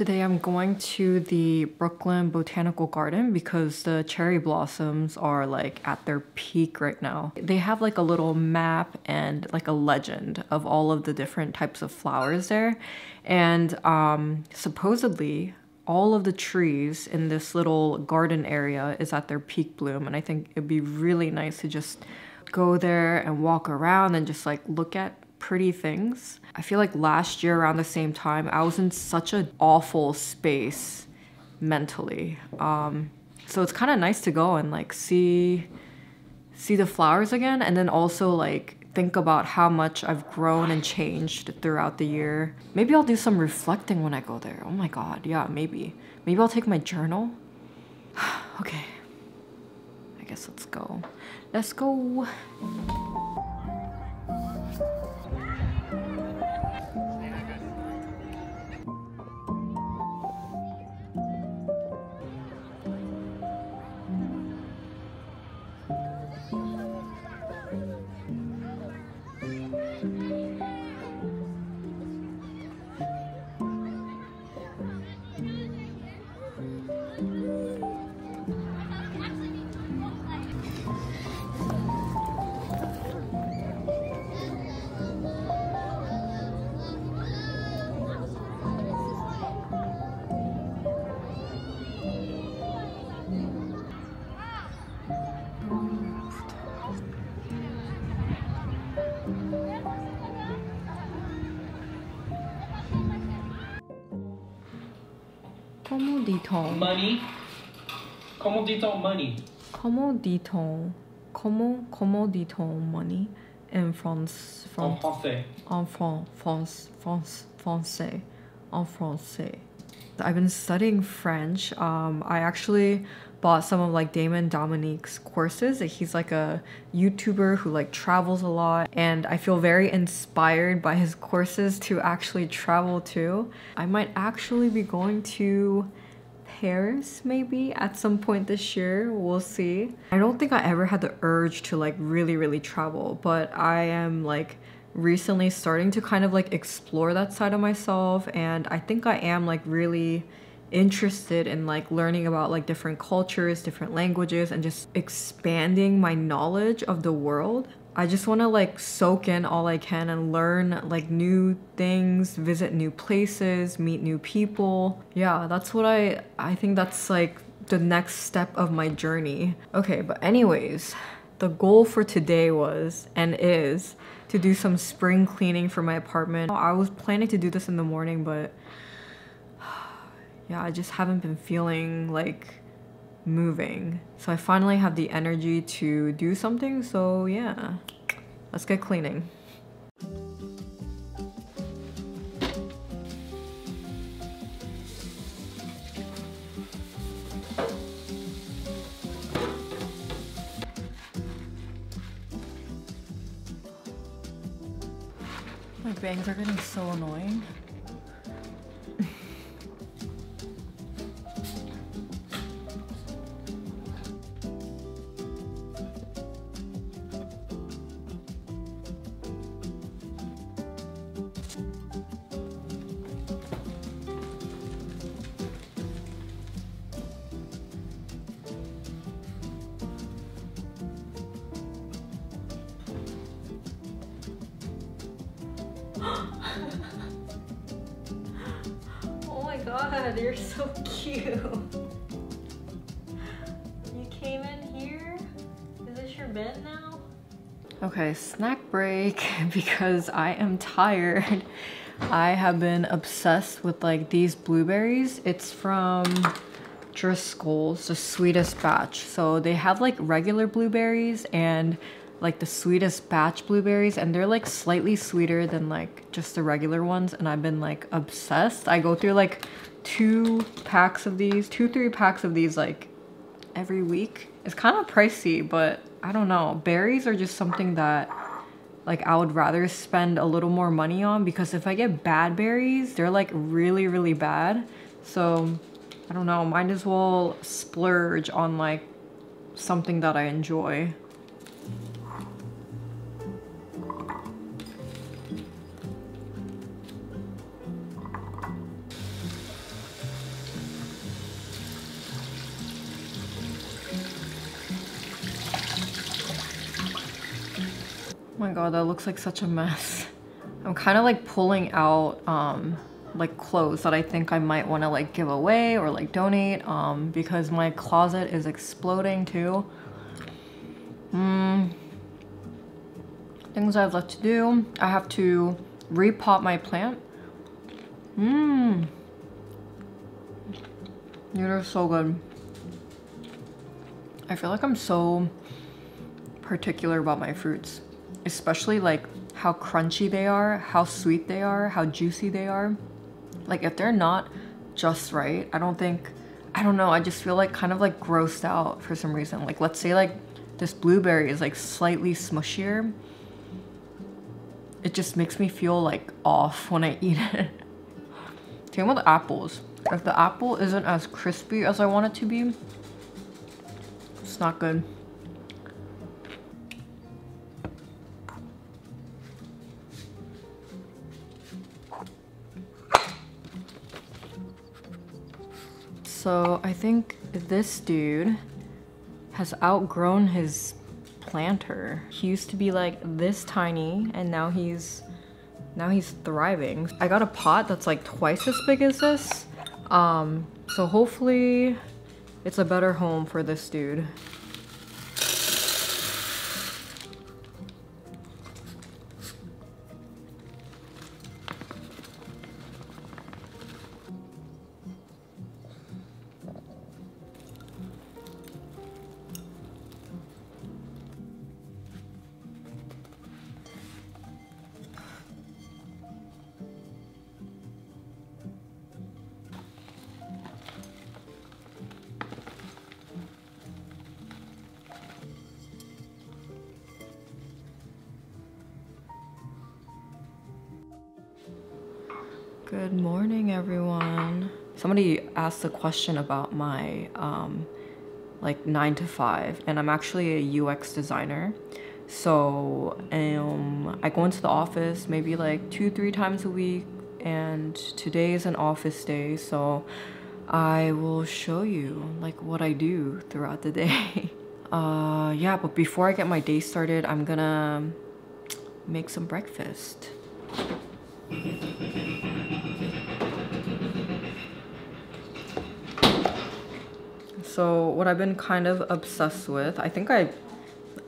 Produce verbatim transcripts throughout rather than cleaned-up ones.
Today I'm going to the Brooklyn Botanical Garden because the cherry blossoms are like at their peak right now. They have like a little map and like a legend of all of the different types of flowers there. And um, supposedly all of the trees in this little garden area is at their peak bloom. And I think it'd be really nice to just go there and walk around and just like look at pretty things. I feel like last year around the same time, I was in such an awful space mentally. Um, so it's kind of nice to go and like see, see the flowers again, and then also like think about how much I've grown and changed throughout the year. Maybe I'll do some reflecting when I go there. Oh my God, yeah, maybe. Maybe I'll take my journal. Okay, I guess let's go. Let's go. Como diton? Money. Como diton money? Como diton? Como como diton money in France? En français. En France, France, français. En français. I've been studying French. Um, I actually bought some of like Damon Dominique's courses. He's like a YouTuber who like travels a lot, and I feel very inspired by his courses to actually travel too. I might actually be going to Paris maybe at some point this year, we'll see. I don't think I ever had the urge to like really, really travel, but I am like recently starting to kind of like explore that side of myself, and I think I am like really interested in like learning about like different cultures, different languages, and just expanding my knowledge of the world. I just want to like soak in all I can and learn like new things, visit new places, meet new people. Yeah, that's what I I think that's like the next step of my journey. Okay, but anyways, the goal for today was and is to do some spring cleaning for my apartment. I was planning to do this in the morning, but yeah, I just haven't been feeling like moving. So I finally have the energy to do something. So yeah, let's get cleaning. My bangs are getting so annoying. God, you're so cute. You came in here? Is this your bed now? Okay, snack break because I am tired. I have been obsessed with like these blueberries. It's from Driscoll's, the sweetest batch. So they have like regular blueberries and like the sweetest batch blueberries, and they're like slightly sweeter than like just the regular ones, and I've been like obsessed. I go through like two packs of these, two, three packs of these like every week. It's kind of pricey, but I don't know. Berries are just something that like I would rather spend a little more money on, because if I get bad berries, they're like really, really bad. So I don't know, might as well splurge on like something that I enjoy. my god, that looks like such a mess. I'm kind of like pulling out um, like clothes that I think I might want to like give away or like donate um, because my closet is exploding too. Mm. Things I've left to do. I have to repot my plant. Mmm. These are so good. I feel like I'm so particular about my fruits, especially like how crunchy they are, how sweet they are, how juicy they are. Like if they're not just right, I don't think, I don't know, I just feel like kind of like grossed out for some reason. Like let's say like this blueberry is like slightly smushier. It just makes me feel like off when I eat it. Same with apples. If the apple isn't as crispy as I want it to be, it's not good. So I think this dude has outgrown his planter. He used to be like this tiny and now he's now he's thriving. I got a pot that's like twice as big as this. Um, so hopefully it's a better home for this dude. Good morning, everyone. Somebody asked a question about my um, like nine to five, and I'm actually a U X designer. So um, I go into the office maybe like two, three times a week, and today is an office day. So I will show you like what I do throughout the day. uh, yeah, but before I get my day started, I'm gonna make some breakfast. So what I've been kind of obsessed with, I think I,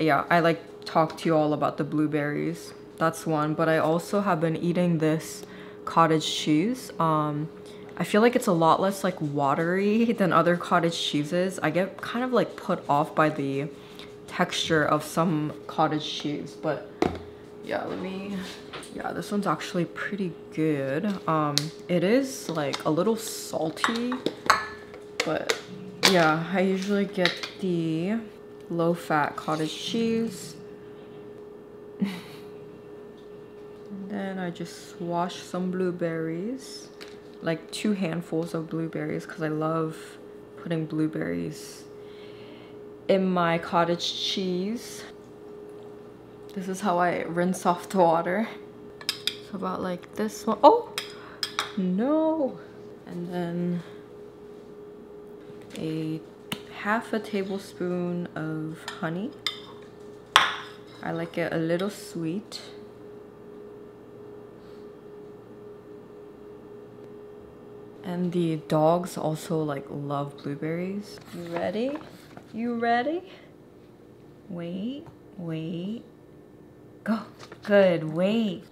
yeah, I like talked to you all about the blueberries. That's one, but I also have been eating this cottage cheese. Um, I feel like it's a lot less like watery than other cottage cheeses. I get kind of like put off by the texture of some cottage cheese, but yeah, let me, yeah, this one's actually pretty good. Um, it is like a little salty, but yeah, I usually get the low-fat cottage cheese. And then I just swash some blueberries, like two handfuls of blueberries, because I love putting blueberries in my cottage cheese. This is how I rinse off the water. So about like this one. Oh, no. And then a half a tablespoon of honey. I like it a little sweet. And the dogs also like love blueberries. You ready? You ready? Wait, wait. Go. Good, wait.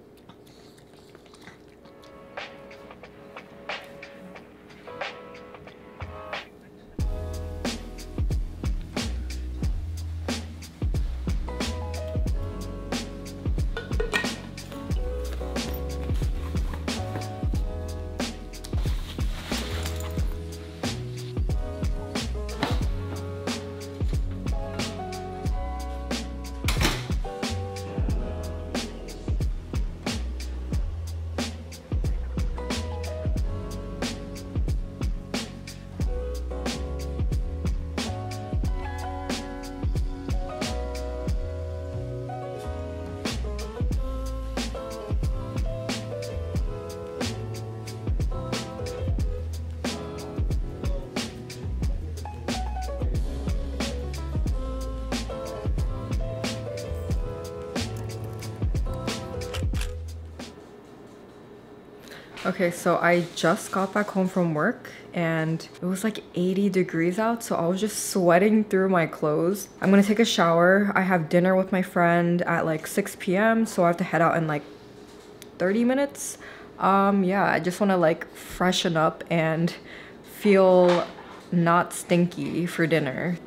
Okay, so I just got back home from work and it was like eighty degrees out, so I was just sweating through my clothes. I'm gonna take a shower. I have dinner with my friend at like six p m so I have to head out in like thirty minutes. Um, yeah, I just want to like freshen up and feel not stinky for dinner.